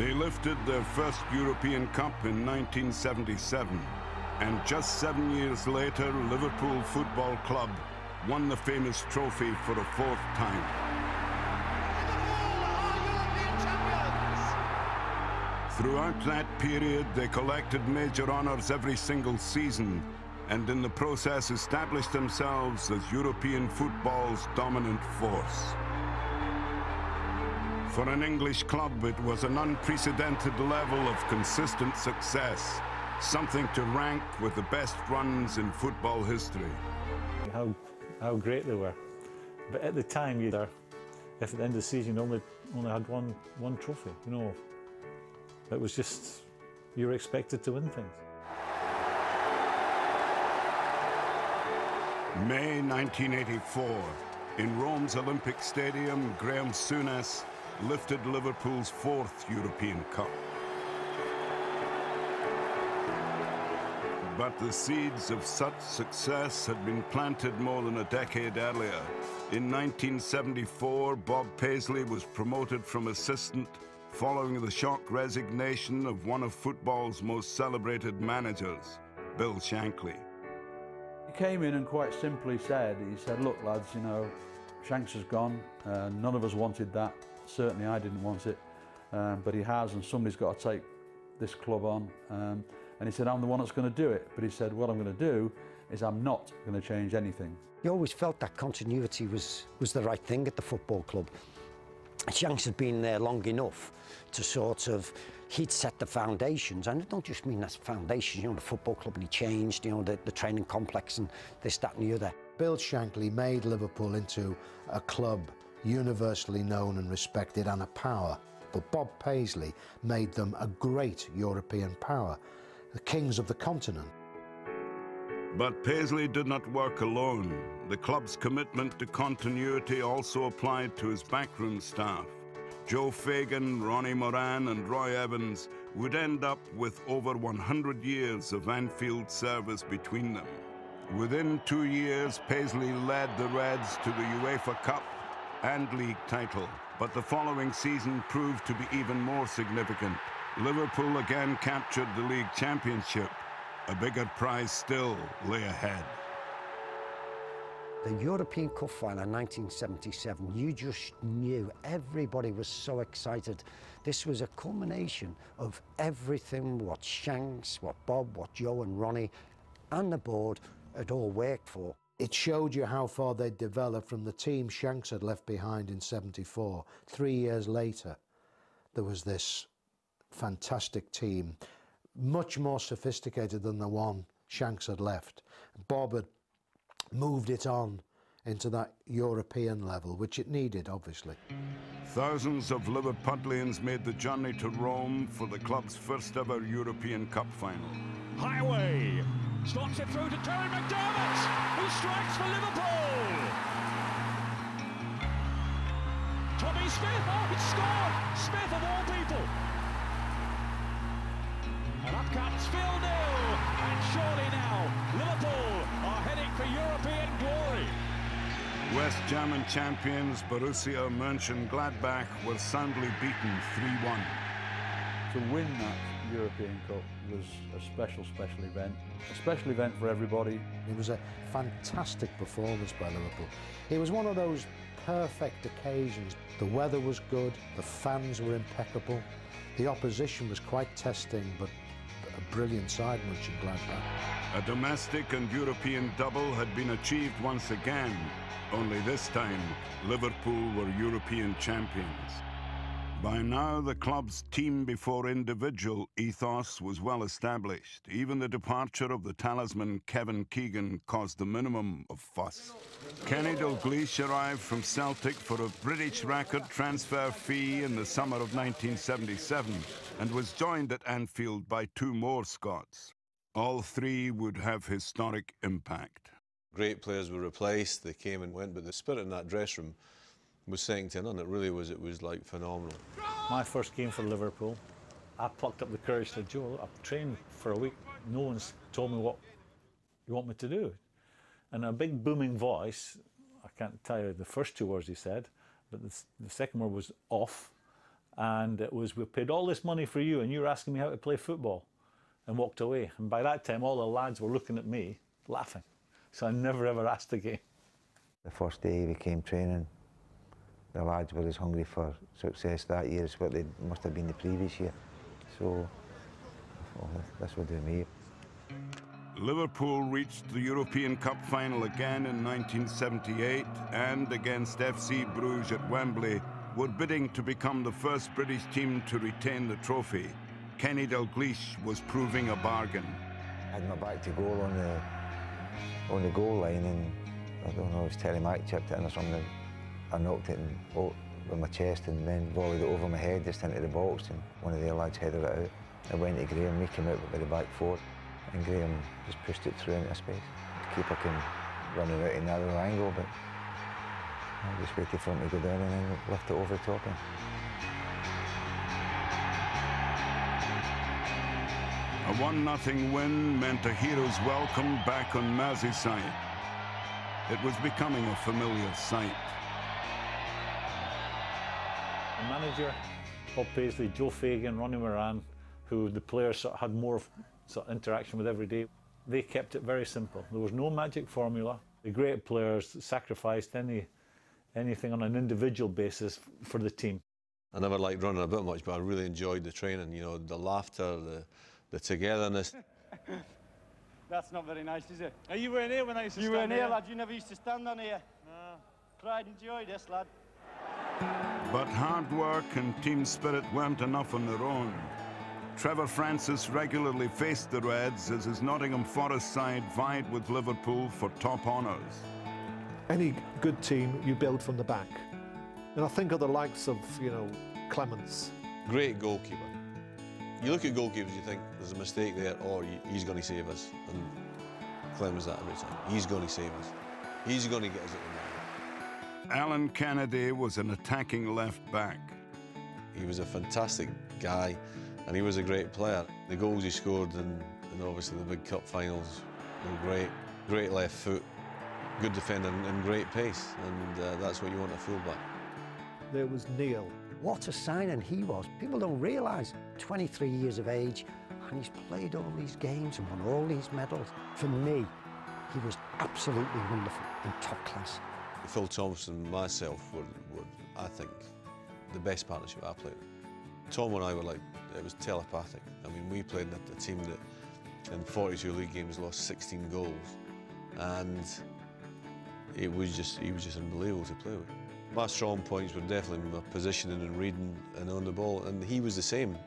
They lifted their first European Cup in 1977, and just 7 years later, Liverpool Football Club won the famous trophy for a fourth time. Liverpool are European champions! Throughout that period, they collected major honours every single season, and in the process established themselves as European football's dominant force. For an English club, it was an unprecedented level of consistent success, something to rank with the best runs in football history. How great they were. But at the time, if at the end of the season you only had one trophy, you know, it was just, you were expected to win things. May 1984, in Rome's Olympic Stadium, Graeme Souness lifted Liverpool's fourth European Cup. But the seeds of such success had been planted more than a decade earlier. In 1974, Bob Paisley was promoted from assistant following the shock resignation of one of football's most celebrated managers, Bill Shankly. He came in and quite simply said, he said, "Look, lads, you know, Shanks has gone, none of us wanted that. Certainly I didn't want it, but he has, and somebody's got to take this club on." And he said, "I'm the one that's going to do it." But he said, "What I'm going to do is I'm not going to change anything." You always felt that continuity was the right thing at the football club. Shanks had been there long enough to sort of, he'd set the foundations. And I don't just mean that's foundations, you know, the football club, and he changed, you know, the training complex and this, that and the other. Bill Shankly made Liverpool into a club universally known and respected and a power, but Bob Paisley made them a great European power, the kings of the continent. But Paisley did not work alone. The club's commitment to continuity also applied to his backroom staff. Joe Fagan, Ronnie Moran and Roy Evans would end up with over 100 years of Anfield service between them. Within 2 years, Paisley led the Reds to the UEFA Cup and league title, but the following season proved to be even more significant. Liverpool again captured the league championship. A bigger prize still lay ahead. The European Cup final in 1977, you just knew everybody was so excited. This was a culmination of everything, what Shanks, what Bob, what Joe and Ronnie and the board had all worked for. It showed you how far they'd developed from the team Shanks had left behind in '74. 3 years later, there was this fantastic team, much more sophisticated than the one Shanks had left. Bob had moved it on into that European level, which it needed, obviously. Thousands of Liverpudlians made the journey to Rome for the club's first ever European Cup final. Highway! Slots it through to Terry McDermott, who strikes for Liverpool. Tommy Smith, oh, he scored! Smith of all people. And up comes Phil Neal, and surely now Liverpool are heading for European glory. West German champions Borussia Mönchengladbach were soundly beaten 3-1. To win that European Cup was a special event. A special event for everybody. It was a fantastic performance by Liverpool. It was one of those perfect occasions. The weather was good, the fans were impeccable, the opposition was quite testing, but a brilliant side, Mönchengladbach. A domestic and European double had been achieved once again, only this time Liverpool were European champions. By now, the club's team before individual ethos was well established. Even the departure of the talisman Kevin Keegan caused the minimum of fuss. Kenny Dalglish arrived from Celtic for a British record transfer fee in the summer of 1977 and was joined at Anfield by two more Scots. All three would have historic impact. Great players were replaced, they came and went, but the spirit in that dressing room was second to none. It really was. It was like phenomenal. My first game for Liverpool, I plucked up the courage to Joe. I've trained for a week. No one's told me what you want me to do. And a big booming voice. I can't tell you the first two words he said, but the second word was off. and it was, we've paid all this money for you and you're asking me how to play football, and walked away. And by that time, all the lads were looking at me, laughing. So I never, ever asked again. The first day we came training, the lads were as hungry for success that year as what they must have been the previous year. So I thought, this will do me. Liverpool reached the European Cup final again in 1978, and against FC Bruges at Wembley were bidding to become the first British team to retain the trophy. Kenny Dalglish was proving a bargain. I had my back to goal on the goal line, and I don't know, it was Terry Mack chipped it in or something. I knocked it in, with my chest, and then volleyed it over my head just into the box, and one of the lads headed it out. It went to Graeme, he came out with the back four, and Graeme just pushed it through into space. The keeper came running out at a narrow angle, but I just waited for him to go down and then lift it over the top. A 1-0 win meant a hero's welcome back on Merseyside. It was becoming a familiar sight. The manager, Bob Paisley, Joe Fagan, Ronnie Moran, who the players sort of had more sort of interaction with every day, they kept it very simple. There was no magic formula. The great players sacrificed anything on an individual basis for the team. I never liked running about much, but I really enjoyed the training, you know, the laughter, the togetherness. That's not very nice, is it? Now, you weren't here when I used to stand here. You weren't here, lad. You never used to stand on here. No. Pride and joy, this, lad. But hard work and team spirit weren't enough on their own. Trevor Francis regularly faced the Reds as his Nottingham Forest side vied with Liverpool for top honours. Any good team, you build from the back. And I think of the likes of, you know, Clemence. Great goalkeeper. You look at goalkeepers, you think, there's a mistake there, or he's going to save us. And Clemence that every time. He's going to save us. He's going to get us at the moment. Alan Kennedy was an attacking left-back. He was a fantastic guy. And he was a great player. The goals he scored in obviously the big cup finals were great. Great left foot, good defender and great pace. And that's what you want a fullback. There was Neil. What a signing he was. People don't realise, 23 years of age, and he's played all these games and won all these medals. For me, he was absolutely wonderful and top class. Phil Thompson and myself were I think, the best partnership I played. Tom and I were like, it was telepathic. I mean, we played a team that in 42 league games lost 16 goals, and it was just, he was just unbelievable to play with. My strong points were definitely my positioning and reading and on the ball, and he was the same.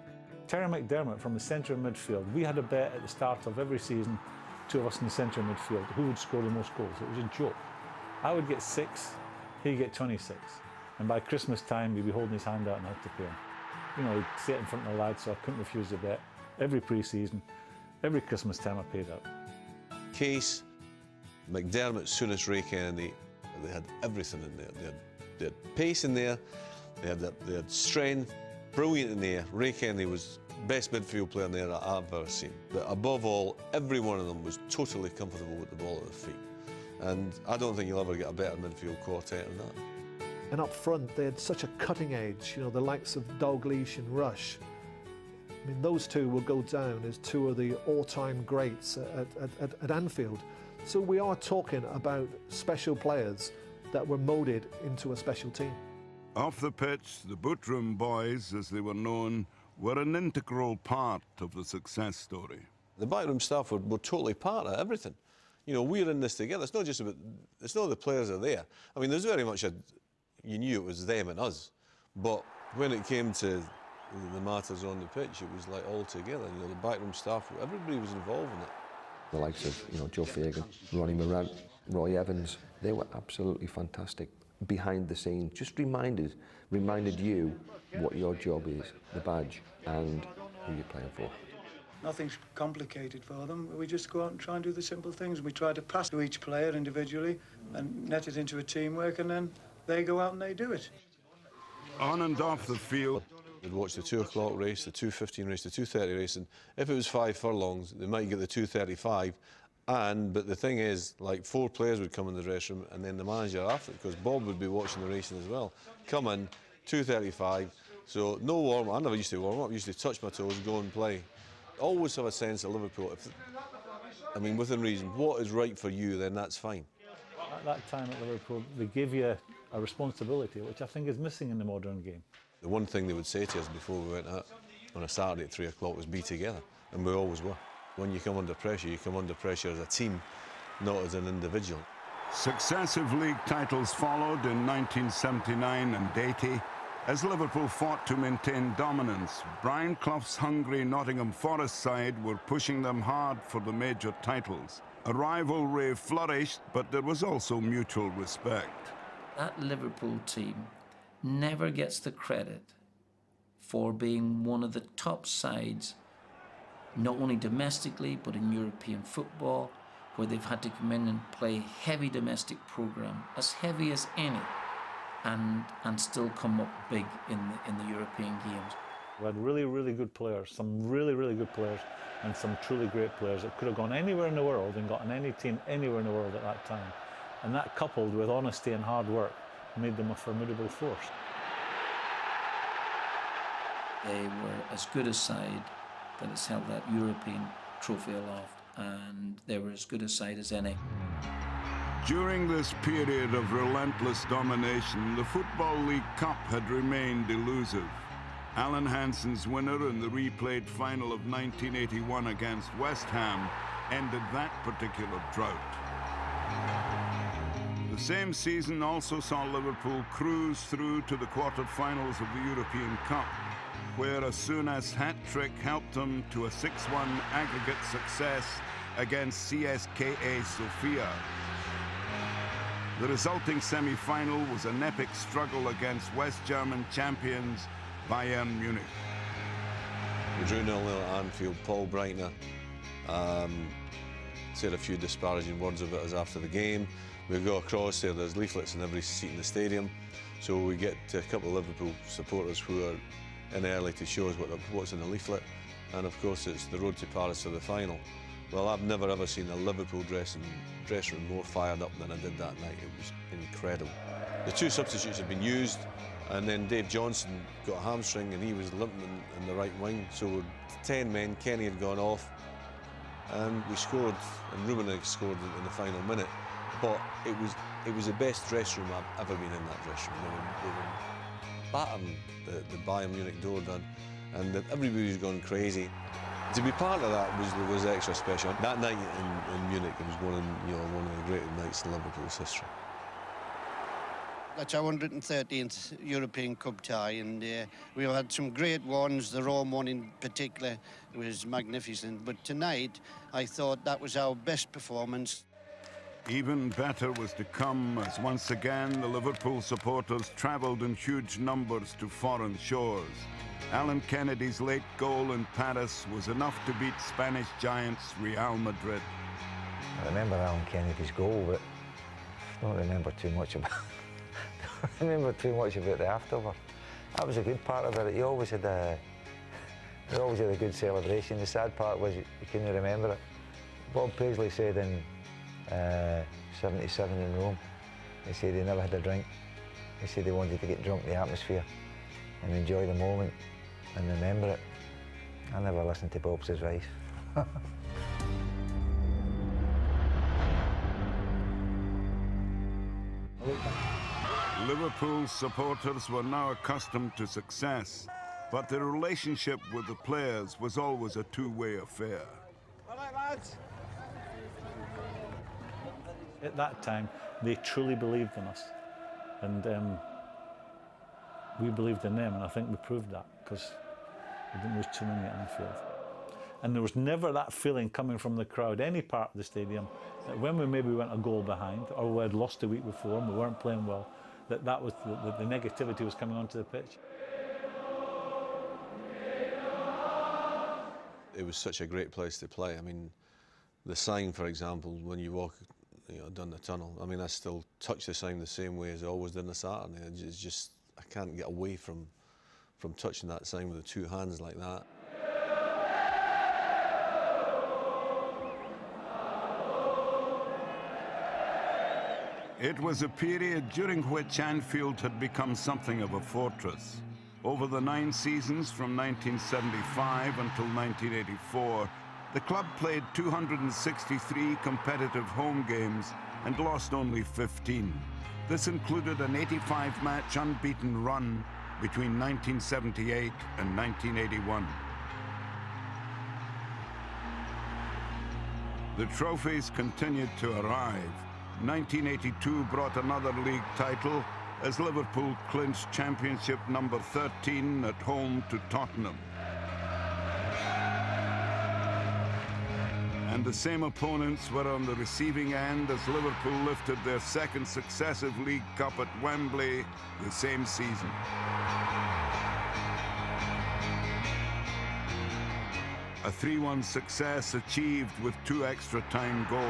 Terry McDermott from the centre of midfield, we had a bet at the start of every season, two of us in the centre of midfield, who would score the most goals. It was a joke. I would get 6, he'd get 26, and by Christmas time he'd be holding his hand out and had to pay him. You know, he'd sit in front of the lads, so I couldn't refuse the bet. Every pre-season, every Christmas time, I paid out. Case, McDermott, Souness, Ray Kennedy, they had everything in there. They had pace in there, they had strength, brilliant in there. Ray Kennedy was best midfield player in there that I've ever seen. But above all, every one of them was totally comfortable with the ball at their feet. And I don't think you'll ever get a better midfield quartet than that. And up front, they had such a cutting edge, you know, the likes of Dalglish and Rush. I mean, those two will go down as two of the all-time greats at Anfield. So we are talking about special players that were moulded into a special team. Off the pitch, the Bootroom Boys, as they were known, were an integral part of the success story. The backroom staff were totally part of everything. You know, we're in this together. It's not just about, it's not the players are there. I mean, there's very much a, you knew it was them and us, but when it came to the matters on the pitch, it was like all together. You know, the backroom staff, everybody was involved in it. The likes of, you know, Joe Fagan, Ronnie Moran, Roy Evans, they were absolutely fantastic behind the scenes. Just reminded you what your job is, the badge, and who you're playing for. Nothing's complicated for them. We just go out and try and do the simple things. We try to pass to each player individually and net it into a teamwork, and then they go out and they do it. On and off the field. They'd watch the 2 o'clock race, the 2:15 race, the 2:30 race, and if it was 5 furlongs, they might get the 2:35. But the thing is, like 4 players would come in the dressing room, and then the manager after, because Bob would be watching the racing as well. Come in, 2:35, So no warm up. I never used to warm up. I used to touch my toes, go and play. Always have a sense at Liverpool. If, I mean, within reason, what is right for you, then that's fine. At that time at Liverpool, they give you a responsibility, which I think is missing in the modern game. The one thing they would say to us before we went out on a Saturday at 3 o'clock was be together, and we always were. When you come under pressure as a team, not as an individual. Successive league titles followed in 1979 and 80 as Liverpool fought to maintain dominance. Brian Clough's hungry Nottingham Forest side were pushing them hard for the major titles. A rivalry flourished, but there was also mutual respect. That Liverpool team never gets the credit for being one of the top sides, not only domestically, but in European football, where they've had to come in and play heavy domestic programme, as heavy as any, and still come up big in the European games. We had really, really good players, some really, really good players, and some truly great players that could have gone anywhere in the world and gotten any team anywhere in the world at that time. And that, coupled with honesty and hard work, made them a formidable force. They were as good a side that has held that European trophy aloft, and they were as good a side as any. During this period of relentless domination, the Football League Cup had remained elusive. Alan Hansen's winner in the replayed final of 1981 against West Ham ended that particular drought. The same season also saw Liverpool cruise through to the quarter-finals of the European Cup, where a Souness hat-trick helped them to a 6-1 aggregate success against CSKA Sofia. The resulting semi-final was an epic struggle against West German champions Bayern Munich. We drew 0-0 at Anfield. Paul Breitner said a few disparaging words about us after the game. We go across there, there's leaflets in every seat in the stadium, so we get a couple of Liverpool supporters who are in early to show us what's in the leaflet, and of course it's the road to Paris for the final. Well, I've never ever seen a Liverpool dressing room more fired up than I did that night. It was incredible. The two substitutes had been used, and then Dave Johnson got a hamstring and he was limping in the right wing, so with 10 men, Kenny had gone off, and we scored, and Rummenigge scored in the final minute. But it was the best dressing room I've ever been in, that dressing room. Battering the Bayern Munich door down, and everybody was going crazy. To be part of that was extra special. That night in Munich, it was one of the greatest nights in Liverpool's history. That's our 113th European Cup tie, and we had some great ones. The Rome one in particular was magnificent, but tonight I thought that was our best performance. Even better was to come, as once again the Liverpool supporters travelled in huge numbers to foreign shores. Alan Kennedy's late goal in Paris was enough to beat Spanish giants Real Madrid. I remember Alan Kennedy's goal, but I don't remember too much about it. I don't remember too much about the afterward. That was a good part of it. He always had a good celebration. The sad part was you couldn't remember it. Bob Paisley said in 77 in Rome, they said they never had a drink. They said they wanted to get drunk in the atmosphere and enjoy the moment and remember it. I never listened to Bob's advice. Liverpool's supporters were now accustomed to success, but their relationship with the players was always a two-way affair. All right, lads. At that time, they truly believed in us, and we believed in them, and I think we proved that because we didn't lose too many at Anfield. And there was never that feeling coming from the crowd, any part of the stadium, that when we maybe went a goal behind or we had lost the week before and we weren't playing well, that was the negativity was coming onto the pitch. It was such a great place to play. I mean, the sign, for example, when you walk, you know, down the tunnel. I mean, I still touch the sign the same way as I always did on a Saturday. It's just, I can't get away from touching that sign with the two hands like that. It was a period during which Anfield had become something of a fortress. Over the 9 seasons from 1975 until 1984, the club played 263 competitive home games and lost only 15. This included an 85-match unbeaten run between 1978 and 1981. The trophies continued to arrive. 1982 brought another league title as Liverpool clinched championship number 13 at home to Tottenham. And the same opponents were on the receiving end as Liverpool lifted their second successive League Cup at Wembley the same season. A 3-1 success achieved with 2 extra time goals.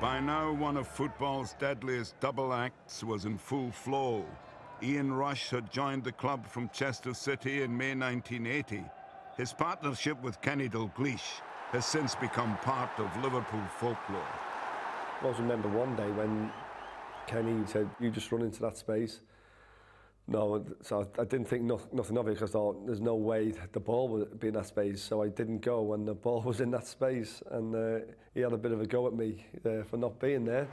By now, one of football's deadliest double acts was in full flow. Ian Rush had joined the club from Chester City in May 1980. His partnership with Kenny Dalglish has since become part of Liverpool folklore. I always remember one day when Kenny said, "You just run into that space." No, so I didn't think nothing of it, because I thought there's no way that the ball would be in that space. So I didn't go when the ball was in that space, and he had a bit of a go at me for not being there.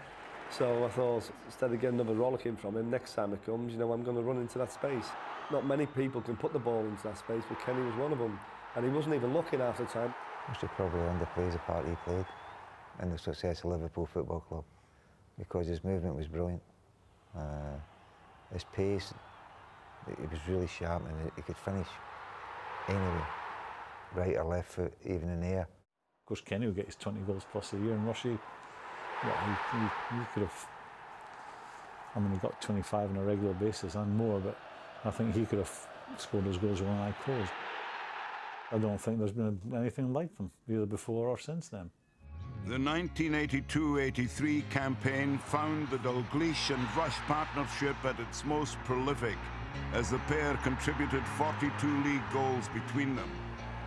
So I thought, instead of getting another rollicking from him, next time it comes, you know, I'm going to run into that space. Not many people can put the ball into that space, but Kenny was one of them, and he wasn't even looking half the time. I should probably underplay the part he played in the success of Liverpool Football Club, because his movement was brilliant. His pace, he was really sharp, and he could finish anyway, right or left foot, even in the air. Of course, Kenny would get his 20 goals plus a year in Russia. Yeah, he could have, I mean, he got 25 on a regular basis and more, but I think he could have scored those goals with an eye closed. I don't think there's been anything like them, either before or since then. The 1982-83 campaign found the Dalglish and Rush partnership at its most prolific, as the pair contributed 42 league goals between them.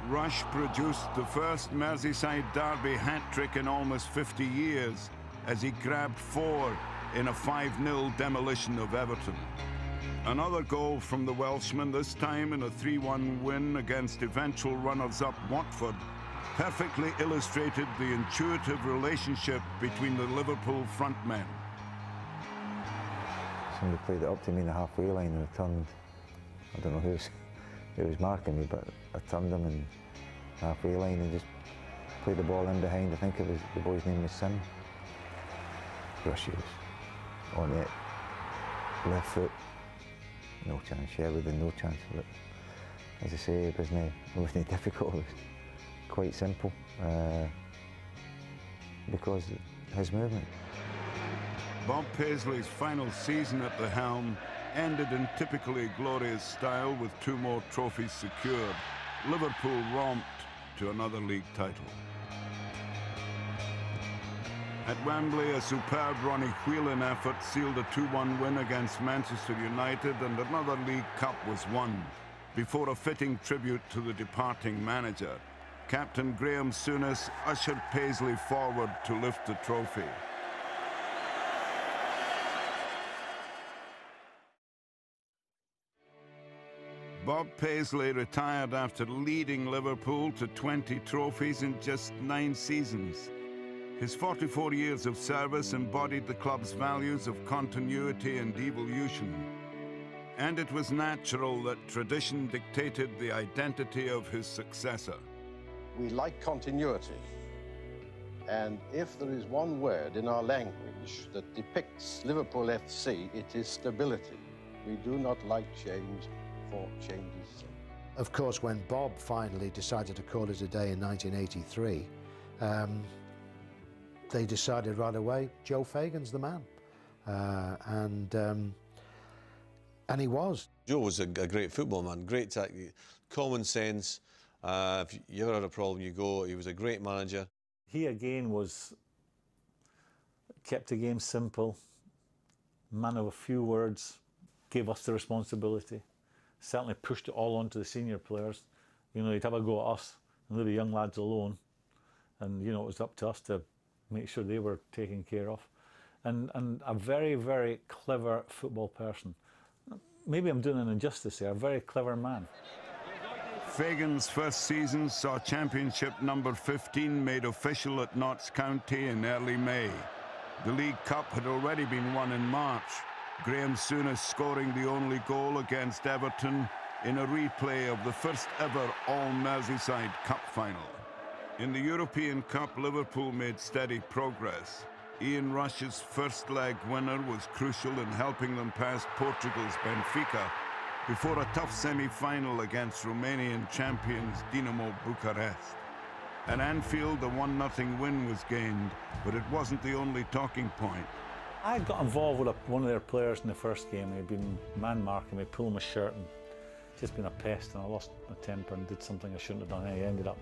Rush produced the first Merseyside derby hat-trick in almost 50 years, as he grabbed 4 in a 5-0 demolition of Everton. Another goal from the Welshman, this time in a 3-1 win against eventual runners-up Watford, perfectly illustrated the intuitive relationship between the Liverpool frontmen. Somebody played it up to me in the halfway line, and I turned. I don't know who was marking me, but I turned him in the halfway line and just played the ball in behind. I think it was, the boy's name was Sim. Rushy was on it, left foot. No chance, yeah, with no chance of it. As I say, it wasn't difficult, it was quite simple because of his movement. Bob Paisley's final season at the helm ended in typically glorious style with 2 more trophies secured. Liverpool romped to another league title. At Wembley, a superb Ronnie Whelan effort sealed a 2-1 win against Manchester United, and another League Cup was won, before a fitting tribute to the departing manager. Captain Graeme Souness ushered Paisley forward to lift the trophy. Bob Paisley retired after leading Liverpool to 20 trophies in just 9 seasons. His 44 years of service embodied the club's values of continuity and evolution. And it was natural that tradition dictated the identity of his successor. We like continuity. And if there is one word in our language that depicts Liverpool FC, it is stability. We do not like change for change's sake. Of course, when Bob finally decided to call it a day in 1983, they decided right away, Joe Fagan's the man, and he was. Joe was a great football man, great tactic, common sense. If you ever had a problem, you go. He was a great manager. He again was kept the game simple, man of a few words, gave us the responsibility. Certainly pushed it all onto the senior players. You know, he'd have a go at us, and they were young lads alone, and you know, it was up to us to make sure they were taken care of. And a very, very clever football person. Maybe I'm doing an injustice here, a very clever man. Fagan's first season saw championship number 15 made official at Notts County in early May. The League Cup had already been won in March, Graeme Souness scoring the only goal against Everton in a replay of the first ever all-Merseyside Cup final. In the European Cup, Liverpool made steady progress. Ian Rush's first leg winner was crucial in helping them pass Portugal's Benfica before a tough semi-final against Romanian champions Dinamo Bucharest. At Anfield, a 1-0 win was gained, but it wasn't the only talking point. I got involved with one of their players in the first game. He'd been man-marking me, pulling my shirt, and just been a pest, and I lost my temper and did something I shouldn't have done. I ended up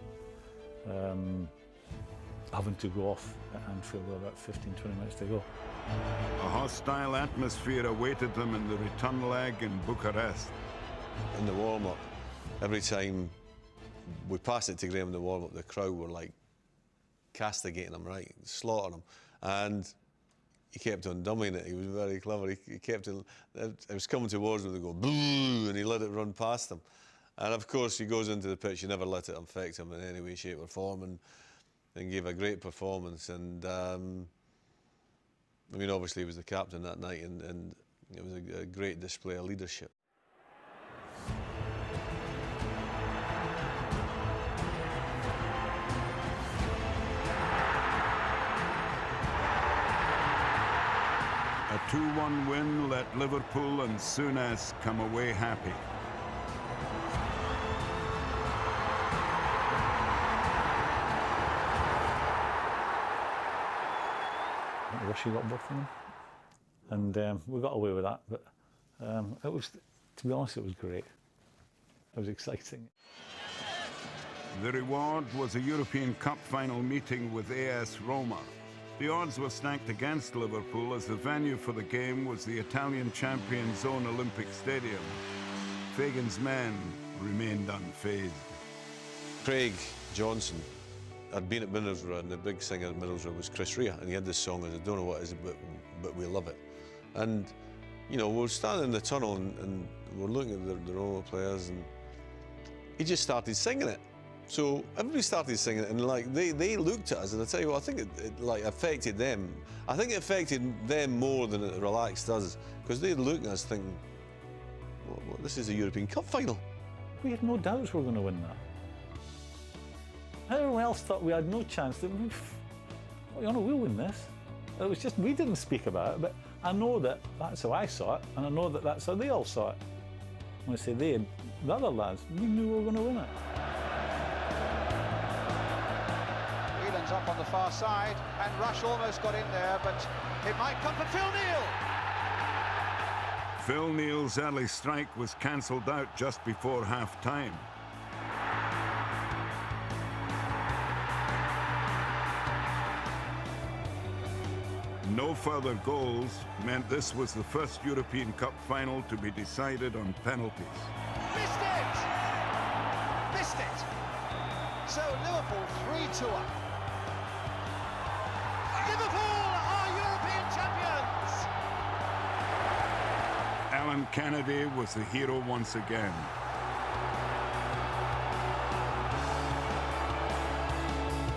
having to go off at Anfield with about 15-20 minutes to go. A hostile atmosphere awaited them in the return leg in Bucharest. In the warm-up, every time we passed it to Graeme in the warm-up, the crowd were like castigating him, right, slaughtering him, and he kept on dummying it. He was very clever. He kept on, it was coming towards him, they go boo, and he let it run past him. And of course, he goes into the pitch, you never let it affect him in any way, shape or form, and gave a great performance. And I mean, obviously he was the captain that night, and it was a great display of leadership. A 2-1 win let Liverpool and Souness come away happy. I wish he got both of them, and we got away with that. But it was, to be honest, it was great. It was exciting. The reward was a European Cup final meeting with AS Roma. The odds were stacked against Liverpool as the venue for the game was the Italian champions' own Olympic Stadium. Fagan's men remained unfazed. Craig Johnson had been at Middlesbrough, and the big singer at Middlesbrough was Chris Rea, and he had this song, and I don't know what it is, but we love it. And, you know, we're standing in the tunnel and we're looking at the Roma players, and he just started singing it. So everybody started singing it, and like they looked at us, and I tell you what, I think it like affected them. I think it affected them more than it relaxed us, because they looked at us thinking, well, this is a European Cup final. We had no doubts we were going to win that. Everyone else thought we had no chance. That we'll win this. It was just we didn't speak about it, but I know that that's how I saw it, and I know that that's how they all saw it. When I say they, the other lads, we knew we were going to win it. Up on the far side, and Rush almost got in there, but it might come from Phil Neal. Phil Neal's early strike was cancelled out just before half-time. No further goals meant this was the first European Cup final to be decided on penalties. Missed it! Missed it! So Liverpool 3-2 up. Liverpool are European champions! Alan Kennedy was the hero once again.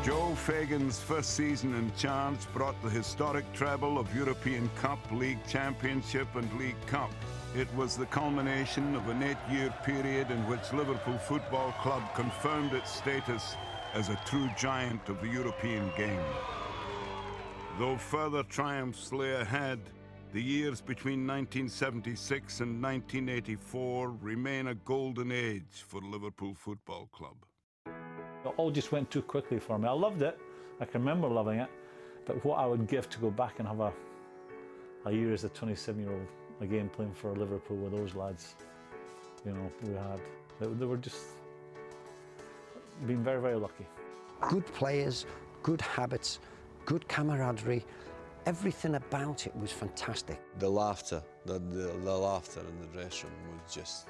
Joe Fagan's first season in charge brought the historic treble of European Cup, League Championship and League Cup. It was the culmination of an 8-year period in which Liverpool Football Club confirmed its status as a true giant of the European game. Though further triumphs lay ahead, the years between 1976 and 1984 remain a golden age for Liverpool Football Club. It all just went too quickly for me. I loved it, I can remember loving it, but what I would give to go back and have a year as a 27-year-old again playing for Liverpool with those lads, you know, we had. They were just being very, very lucky. Good players, good habits, good camaraderie, everything about it was fantastic. The laughter, the laughter in the dressing room was just,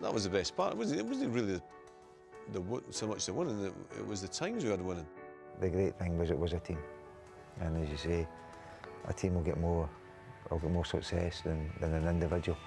that was the best part. It wasn't really so much they won, and it was the times we had winning. The great thing was it was a team, and as you say, a team will get more success than an individual.